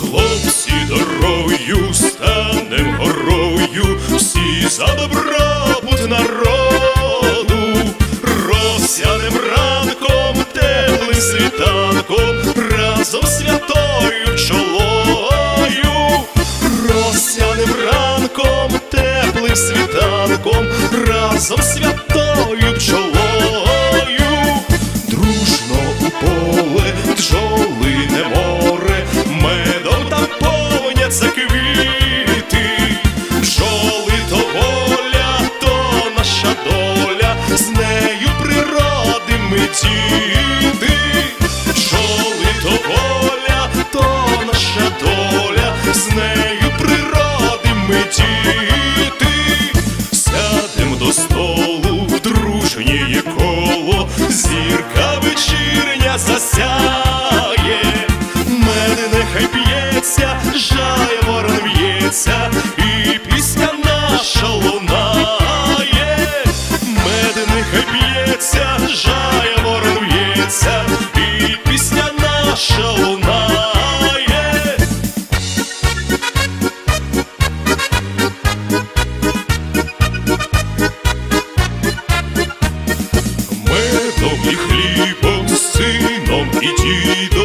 Хлопці дорогою станем горою, всі за добробут народу, розсянем ранком теплим світанком, разом святою чолою, розсянем ранком теплим світанком, разом святою чолою, дружно у поле джолине море, медом там повняться квіти, джоли то воля, то наша доля, з нею природи ми діти. Зірка вечірня засяє, мене нехай б'ється, жає ворон в'ється, і пісня наша лунає. Мене нехай б'ється, жає ворон в'ється, і пісня наша лунає. Медом і хлібом, сином і дідом,